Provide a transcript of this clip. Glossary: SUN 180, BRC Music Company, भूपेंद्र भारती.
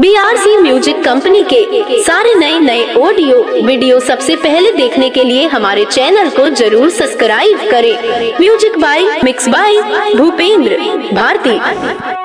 BRC music company के सारे नए ऑडियो वीडियो सबसे पहले देखने के लिए हमारे चैनल को जरूर सब्सक्राइब करें। Music by mix by भूपेंद्र भारती।